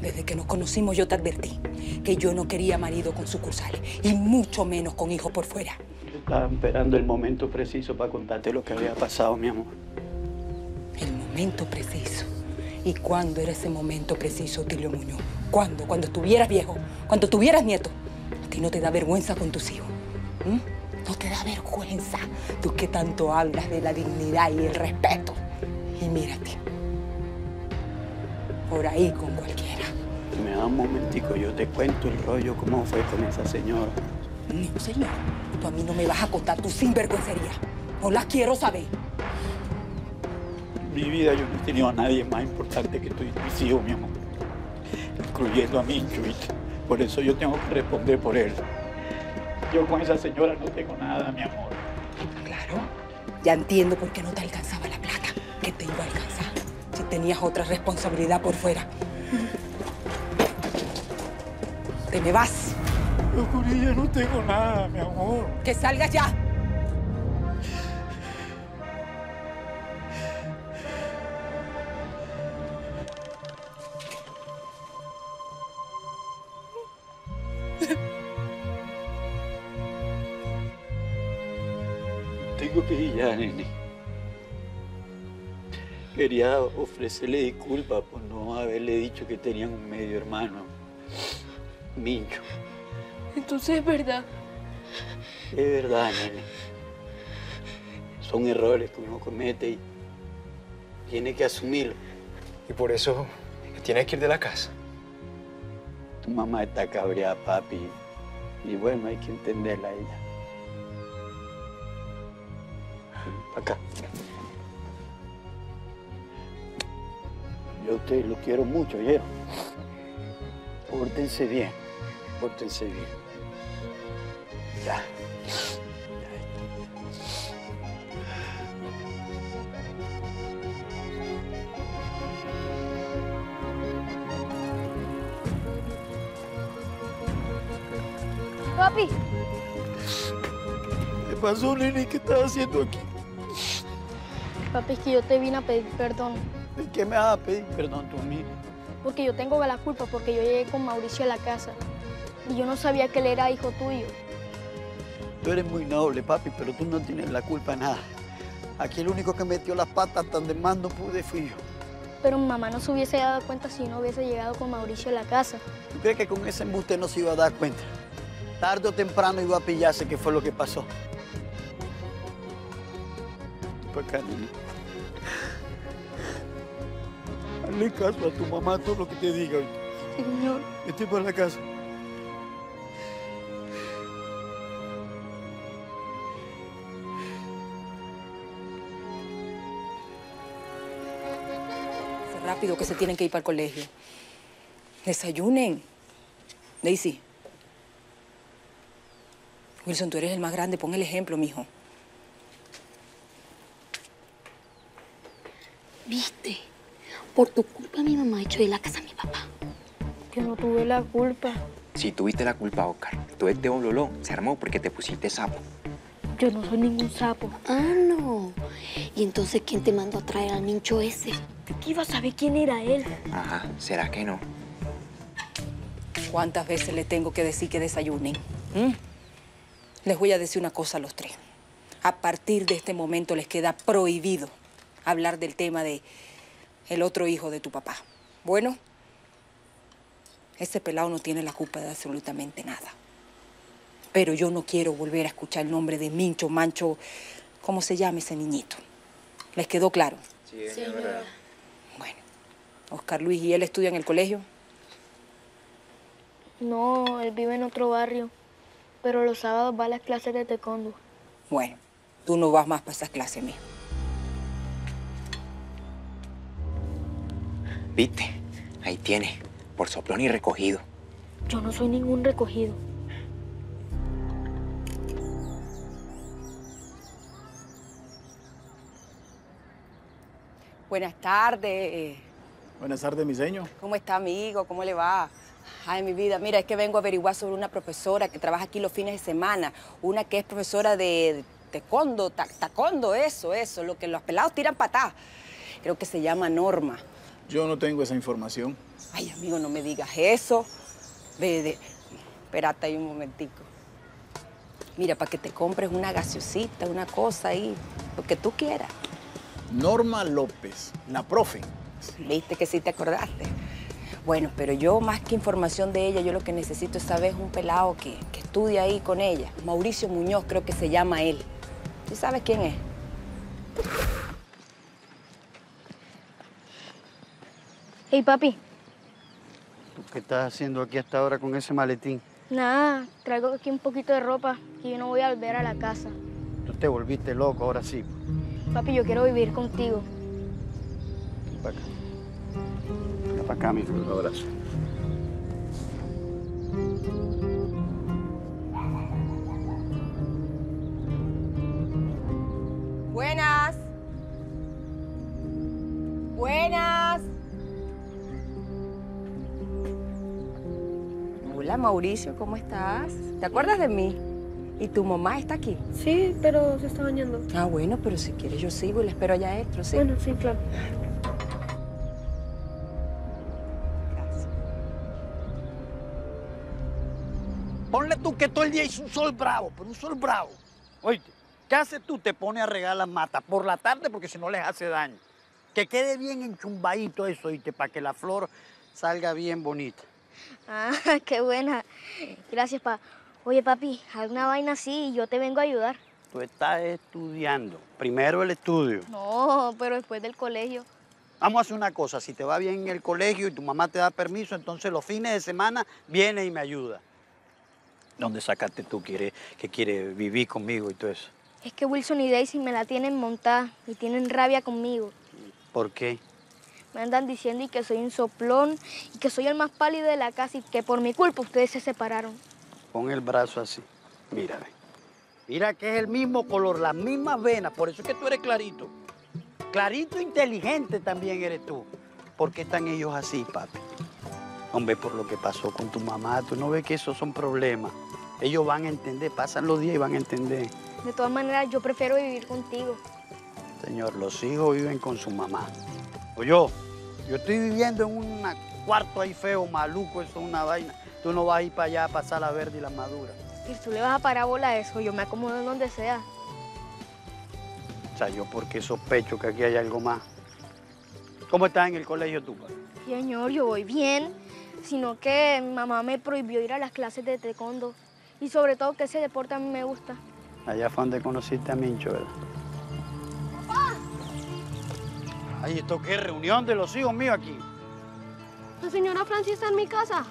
Desde que nos conocimos yo te advertí que yo no quería marido con sucursales y mucho menos con hijos por fuera. Estaba esperando el momento preciso para contarte lo que había pasado, mi amor. El momento preciso. ¿Y cuándo era ese momento preciso, Tilo Muñoz? ¿Cuándo? Cuando estuvieras viejo, cuando tuvieras nieto. ¿A ti no te da vergüenza con tus hijos? ¿No te da vergüenza? Tú que tanto hablas de la dignidad y el respeto. Y mírate. Por ahí con cualquiera. Me da un momentico, yo te cuento el rollo, cómo fue con esa señora. No, señor. Tú a mí no me vas a contar tu sinvergüencería. No la quiero saber. En mi vida yo no he tenido a nadie más importante que tú y mis hijos, mi amor. Incluyendo a mí, Chuita. Por eso yo tengo que responder por él. Yo con esa señora no tengo nada, mi amor. Claro. Ya entiendo por qué no te alcanzaba la plata que te iba a alcanzar si tenías otra responsabilidad por fuera. Te me vas. Yo con ella no tengo nada, mi amor. ¡Que salgas ya! Tengo que ir ya, nene. Quería ofrecerle disculpas por no haberle dicho que tenían un medio hermano, Mincho. Entonces es verdad. Es verdad, nene. Son errores que uno comete y tiene que asumirlo. Y por eso tienes que ir de la casa. Tu mamá está cabreada, papi. Y bueno, hay que entenderla a ella. Acá. Yo a ustedes los quiero mucho, ¿oyeron? Pórtense bien. Pórtense bien. Ya. Papi. ¿Qué pasó, Lili? ¿Qué estás haciendo aquí? Papi, es que yo te vine a pedir perdón. ¿De qué me vas a pedir perdón tú a mí? Porque yo tengo la culpa, porque yo llegué con Mauricio a la casa. Y yo no sabía que él era hijo tuyo. Tú eres muy noble, papi, pero tú no tienes la culpa de nada. Aquí el único que metió las patas tan de más no pude fui yo. Pero mamá no se hubiese dado cuenta si no hubiese llegado con Mauricio a la casa. ¿Tú crees que con ese embuste no se iba a dar cuenta? Tarde o temprano iba a pillarse, que fue lo que pasó. Para acá, nene. Hazle caso a tu mamá, todo lo que te diga. Señor. Estoy para la casa. Es rápido que se tienen que ir para el colegio. Desayunen. Daisy. Wilson, tú eres el más grande, pon el ejemplo, mijo. ¿Viste? Por tu culpa mi mamá echó de la casa a mi papá. Que no tuve la culpa. Sí, tuviste la culpa, Óscar. Tú eres de bololón. Se armó porque te pusiste sapo. Yo no soy ningún sapo. Ah, no. ¿Y entonces quién te mandó a traer al Mincho ese? ¿De qué iba a saber quién era él? Ajá, ¿será que no? ¿Cuántas veces le tengo que decir que desayunen? Les voy a decir una cosa a los tres. A partir de este momento les queda prohibido hablar del tema de el otro hijo de tu papá. Bueno, ese pelado no tiene la culpa de absolutamente nada. Pero yo no quiero volver a escuchar el nombre de Mincho, Mancho, ¿cómo se llama ese niñito? ¿Les quedó claro? Sí, señora. Bueno, Óscar Luis, ¿y él estudia en el colegio? No, él vive en otro barrio, pero los sábados va a las clases de taekwondo. Bueno, tú no vas más para esas clases, mijo. ¿Viste? Ahí tiene, por soplón y recogido. Yo no soy ningún recogido. Buenas tardes. Buenas tardes, mi señor. ¿Cómo está, amigo? ¿Cómo le va? Ay, mi vida, mira, es que vengo a averiguar sobre una profesora que trabaja aquí los fines de semana. Una que es profesora de taekwondo, taekwondo, eso, lo que los pelados tiran patá. Creo que se llama Norma. Yo no tengo esa información. Ay, amigo, no me digas eso. Espérate ahí un momentico. Mira, para que te compres una gaseosita, una cosa ahí, lo que tú quieras. Norma López, la profe. Viste que sí te acordaste. Bueno, pero yo más que información de ella, yo lo que necesito es saber un pelado que estudia ahí con ella. Mauricio Muñoz creo que se llama él. ¿Tú sabes quién es? Hey, papi. ¿Tú qué estás haciendo aquí hasta ahora con ese maletín? Nada, traigo aquí un poquito de ropa que yo no voy a volver a la casa. Tú te volviste loco ahora sí. Papi, yo quiero vivir contigo. Ven para acá. Ven para acá, mi hijo. Un abrazo. Buenas. Buenas. Hola, Mauricio, ¿cómo estás? ¿Te acuerdas de mí? ¿Y tu mamá está aquí? Sí, pero se está bañando. Ah, bueno, pero si quieres yo sigo y la espero allá adentro, ¿sí? Bueno, sí, claro. Gracias. Ponle tú que todo el día hizo un sol bravo, pero un sol bravo. Oíste, ¿qué haces tú? Te pones a regar las matas por la tarde porque si no les hace daño. Que quede bien enchumbadito eso, oíste, para que la flor salga bien bonita. Ah, qué buena. Gracias, pa. Oye, papi, alguna vaina así y yo te vengo a ayudar. Tú estás estudiando. Primero el estudio. No, pero después del colegio. Vamos a hacer una cosa. Si te va bien en el colegio y tu mamá te da permiso, entonces los fines de semana vienes y me ayudas. ¿Dónde sacaste tú que quieres vivir conmigo y todo eso? Es que Wilson y Daisy me la tienen montada y tienen rabia conmigo. ¿Por qué? Me andan diciendo y que soy un soplón, y que soy el más pálido de la casa y que por mi culpa ustedes se separaron. Pon el brazo así. Mira, ve. Mira que es el mismo color, las mismas venas. Por eso es que tú eres clarito. Clarito inteligente también eres tú. ¿Por qué están ellos así, papi? Hombre, por lo que pasó con tu mamá. Tú no ves que esos son problemas. Ellos van a entender. Pasan los días y van a entender. De todas maneras, yo prefiero vivir contigo. Señor, los hijos viven con su mamá. Yo estoy viviendo en un cuarto ahí feo, maluco, eso es una vaina. Tú no vas a ir para allá a pasar la verde y la madura. Y tú le vas a parábola a eso, yo me acomodo en donde sea. O sea, yo porque sospecho que aquí hay algo más. ¿Cómo estás en el colegio tú, padre? Señor, yo voy bien, sino que mi mamá me prohibió ir a las clases de taekwondo. Y sobre todo que ese deporte a mí me gusta. Allá fue donde conociste a Mincho, ¿verdad? Ay, ¿esto qué? ¿Reunión de los hijos míos aquí? La señora Francia está en mi casa.